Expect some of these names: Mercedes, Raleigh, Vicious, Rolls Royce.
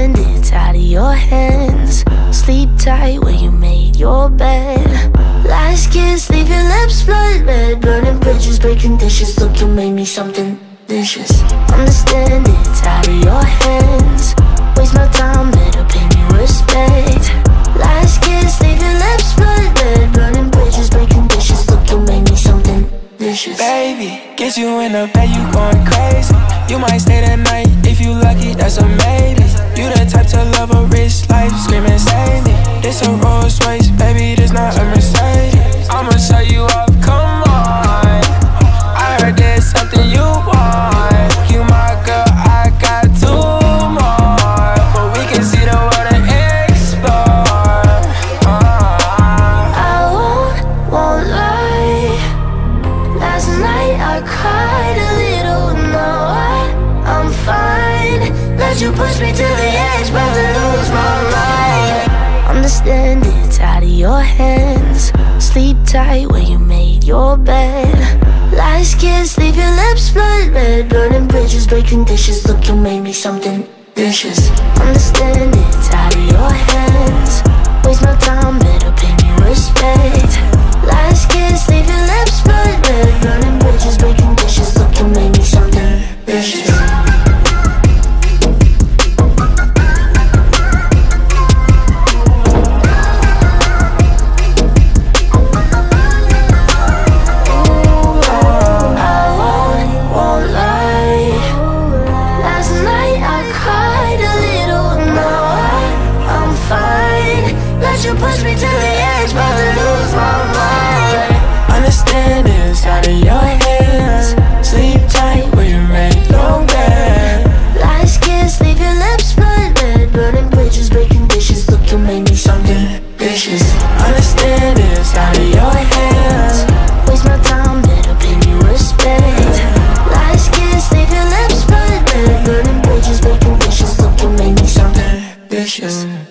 hand, it's out of your hands. Sleep tight when you made your bed. Last kiss, leave your lips blood red. Burning bridges, breaking dishes. Look, you made me something vicious. Understand, it's out of your hands. Waste my time, better pay me respect. Last kiss, leave your lips blood red. Burning bridges, breaking dishes. Look, you made me something vicious. Baby, get you in the bed, you going crazy. You might stay the night, if you lucky, that's a maybe. You the type to love a rich life, screaming save me. This a Rolls Royce, baby, this not a Mercedes. I'ma show you up, come on. I heard there's something you want. You my girl, I got two more, but we can see the world and explore. I won't lie. Last night I cried a little, now I'm fine. Let you push me to the edge, about to lose my mind. Understand, it's out of your hands. Sleep tight when you made your bed. Last kiss, leave your lips blood red. Burning bridges, breaking dishes. Look, you made me something vicious. Understand, it's out of your hands. Waste my time, better pay me respect. Last kiss, leave your lips blood red. Burning bridges, breaking dishes. Look, you made me something vicious. You push me to the edge, about to lose my mind. Understand, it's out of your hands. Sleep tight when you make no bed. Last kiss, leave your lips blood red. Burning bridges, breaking dishes. Look, you made me something vicious. Understand, it's out of your hands. Waste my time, better pay me respect. Last kiss, leave your lips blood red. Burning bridges, breaking dishes. Look, you made me something vicious.